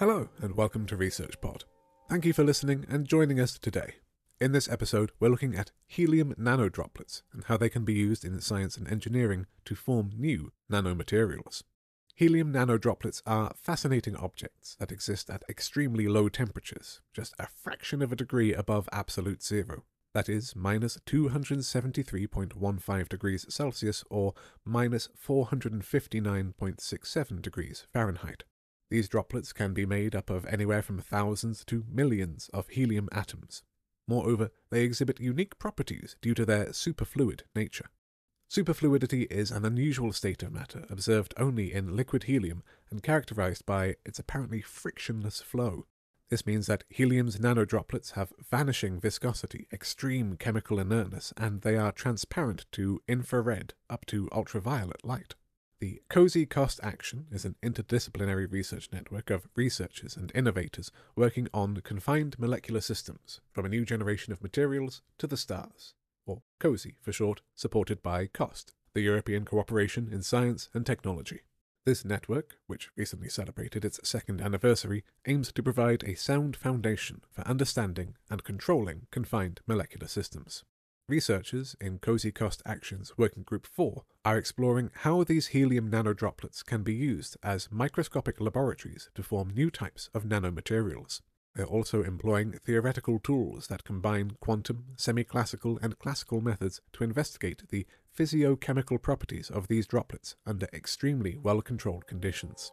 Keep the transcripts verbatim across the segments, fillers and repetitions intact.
Hello and welcome to ResearchPod. Thank you for listening and joining us today. In this episode, we're looking at helium nanodroplets and how they can be used in science and engineering to form new nanomaterials. Helium nanodroplets are fascinating objects that exist at extremely low temperatures, just a fraction of a degree above absolute zero, that is minus two hundred seventy-three point one five degrees Celsius or minus four hundred fifty-nine point six seven degrees Fahrenheit. These droplets can be made up of anywhere from thousands to millions of helium atoms. Moreover, they exhibit unique properties due to their superfluid nature. Superfluidity is an unusual state of matter observed only in liquid helium and characterized by its apparently frictionless flow. This means that helium's nanodroplets have vanishing viscosity, extreme chemical inertness, and they are transparent to infrared up to ultraviolet light. The COSY COST Action is an interdisciplinary research network of researchers and innovators working on confined molecular systems, from a new generation of materials to the stars, or COSY for short, supported by COST, the European Cooperation in Science and Technology. This network, which recently celebrated its second anniversary, aims to provide a sound foundation for understanding and controlling confined molecular systems. Researchers in COSY COST Action's Working Group four are exploring how these helium nanodroplets can be used as microscopic laboratories to form new types of nanomaterials. They're also employing theoretical tools that combine quantum, semi-classical, and classical methods to investigate the physiochemical properties of these droplets under extremely well-controlled conditions.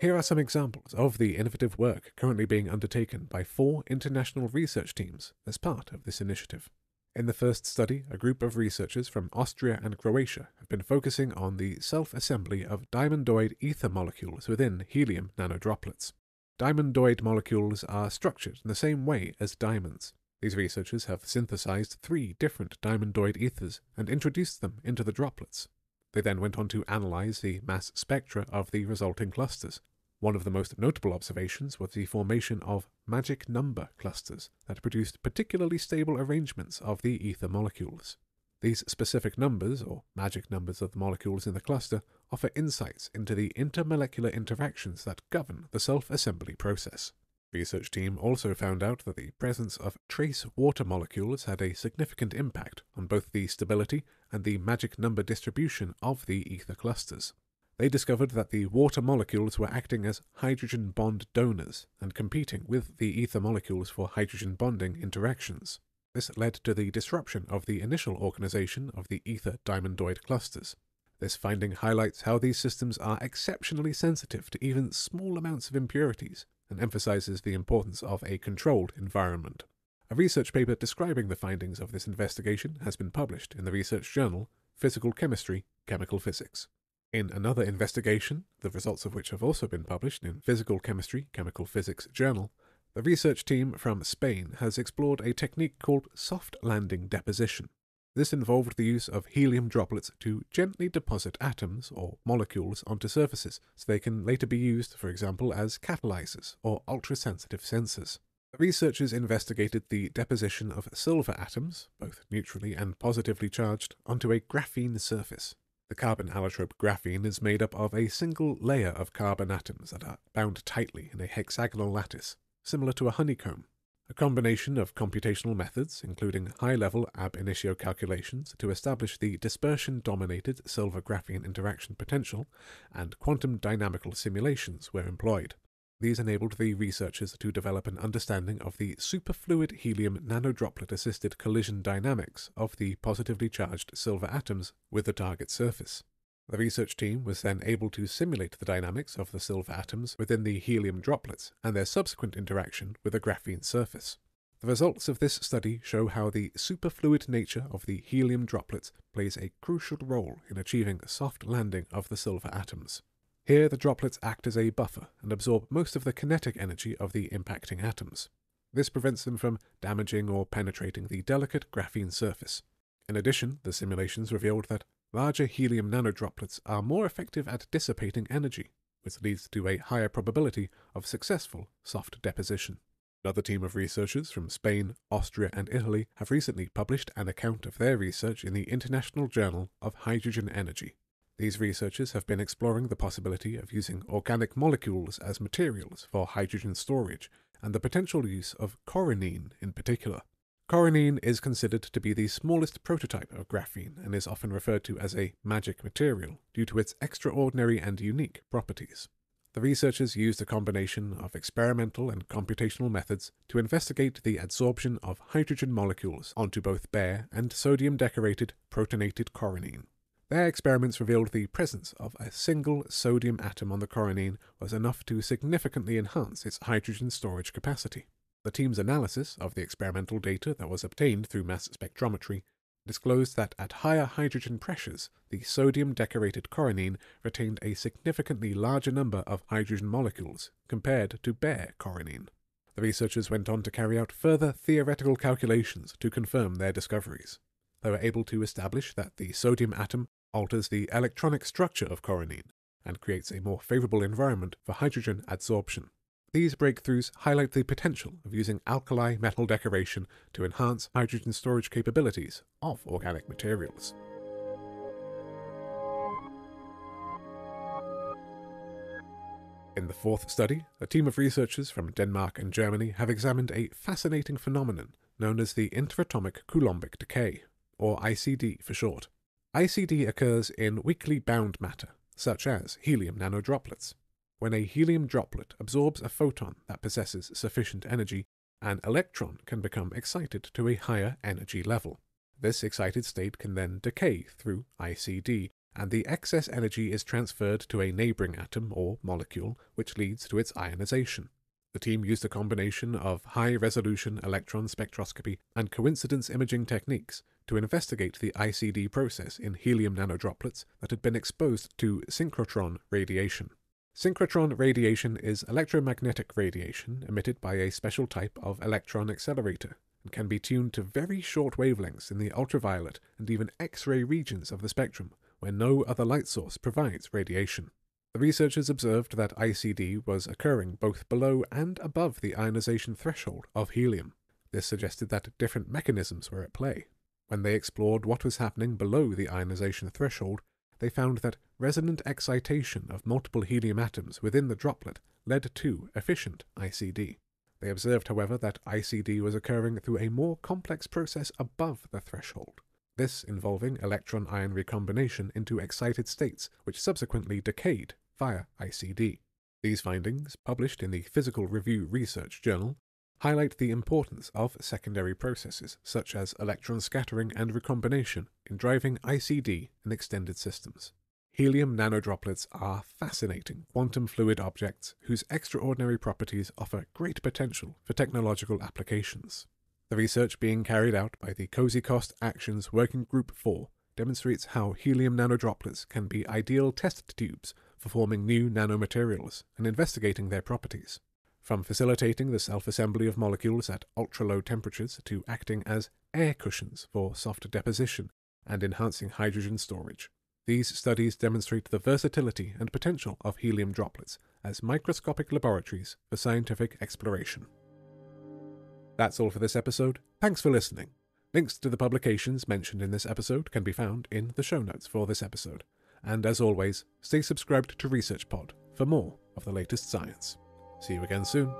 Here are some examples of the innovative work currently being undertaken by four international research teams as part of this initiative. In the first study, a group of researchers from Austria and Croatia have been focusing on the self-assembly of diamondoid ether molecules within helium nanodroplets. Diamondoid molecules are structured in the same way as diamonds. These researchers have synthesized three different diamondoid ethers and introduced them into the droplets. They then went on to analyze the mass spectra of the resulting clusters. One of the most notable observations was the formation of magic number clusters that produced particularly stable arrangements of the ether molecules. These specific numbers, or magic numbers of the molecules in the cluster, offer insights into the intermolecular interactions that govern the self-assembly process. The research team also found out that the presence of trace water molecules had a significant impact on both the stability and the magic number distribution of the ether clusters. They discovered that the water molecules were acting as hydrogen bond donors and competing with the ether molecules for hydrogen bonding interactions. This led to the disruption of the initial organization of the ether diamondoid clusters. This finding highlights how these systems are exceptionally sensitive to even small amounts of impurities and emphasizes the importance of a controlled environment. A research paper describing the findings of this investigation has been published in the research journal Physical Chemistry, Chemical Physics. In another investigation, the results of which have also been published in Physical Chemistry, Chemical Physics Journal, the research team from Spain has explored a technique called soft landing deposition. This involved the use of helium droplets to gently deposit atoms or molecules onto surfaces so they can later be used, for example, as catalyzers or ultrasensitive sensors. The researchers investigated the deposition of silver atoms, both neutrally and positively charged, onto a graphene surface. The carbon allotrope graphene is made up of a single layer of carbon atoms that are bound tightly in a hexagonal lattice, similar to a honeycomb. A combination of computational methods, including high-level ab initio calculations to establish the dispersion-dominated silver-graphene interaction potential, and quantum dynamical simulations were employed. These enabled the researchers to develop an understanding of the superfluid helium nanodroplet-assisted collision dynamics of the positively charged silver atoms with the target surface. The research team was then able to simulate the dynamics of the silver atoms within the helium droplets and their subsequent interaction with the graphene surface. The results of this study show how the superfluid nature of the helium droplets plays a crucial role in achieving a soft landing of the silver atoms. Here, the droplets act as a buffer and absorb most of the kinetic energy of the impacting atoms. This prevents them from damaging or penetrating the delicate graphene surface. In addition, the simulations revealed that larger helium nanodroplets are more effective at dissipating energy, which leads to a higher probability of successful soft deposition. Another team of researchers from Spain, Austria, and Italy have recently published an account of their research in the International Journal of Hydrogen Energy. These researchers have been exploring the possibility of using organic molecules as materials for hydrogen storage, and the potential use of coronene in particular. Coronene is considered to be the smallest prototype of graphene and is often referred to as a magic material due to its extraordinary and unique properties. The researchers used a combination of experimental and computational methods to investigate the adsorption of hydrogen molecules onto both bare and sodium-decorated protonated coronene. Their experiments revealed the presence of a single sodium atom on the coronene was enough to significantly enhance its hydrogen storage capacity. The team's analysis of the experimental data that was obtained through mass spectrometry disclosed that at higher hydrogen pressures, the sodium-decorated coronene retained a significantly larger number of hydrogen molecules compared to bare coronene. The researchers went on to carry out further theoretical calculations to confirm their discoveries. They were able to establish that the sodium atom alters the electronic structure of coronene and creates a more favourable environment for hydrogen adsorption. These breakthroughs highlight the potential of using alkali metal decoration to enhance hydrogen storage capabilities of organic materials. In the fourth study, a team of researchers from Denmark and Germany have examined a fascinating phenomenon known as the interatomic coulombic decay, or I C D for short. I C D occurs in weakly bound matter, such as helium nanodroplets. When a helium droplet absorbs a photon that possesses sufficient energy, an electron can become excited to a higher energy level. This excited state can then decay through I C D, and the excess energy is transferred to a neighbouring atom or molecule, which leads to its ionization. The team used a combination of high-resolution electron spectroscopy and coincidence imaging techniques to investigate the I C D process in helium nanodroplets that had been exposed to synchrotron radiation. Synchrotron radiation is electromagnetic radiation emitted by a special type of electron accelerator and can be tuned to very short wavelengths in the ultraviolet and even X-ray regions of the spectrum where no other light source provides radiation. The researchers observed that I C D was occurring both below and above the ionization threshold of helium. This suggested that different mechanisms were at play. When they explored what was happening below the ionization threshold, they found that resonant excitation of multiple helium atoms within the droplet led to efficient I C D. They observed, however, that I C D was occurring through a more complex process above the threshold, this involving electron-ion recombination into excited states which subsequently decayed via I C D. These findings, published in the Physical Review Research Journal, highlight the importance of secondary processes such as electron scattering and recombination in driving I C D in extended systems. Helium nanodroplets are fascinating quantum fluid objects whose extraordinary properties offer great potential for technological applications. The research being carried out by the COSY COST Action's Working Group four demonstrates how helium nanodroplets can be ideal test tubes for forming new nanomaterials and investigating their properties. From facilitating the self-assembly of molecules at ultra-low temperatures to acting as air cushions for soft deposition and enhancing hydrogen storage. These studies demonstrate the versatility and potential of helium droplets as microscopic laboratories for scientific exploration. That's all for this episode. Thanks for listening. Links to the publications mentioned in this episode can be found in the show notes for this episode. And as always, stay subscribed to ResearchPod for more of the latest science. See you again soon.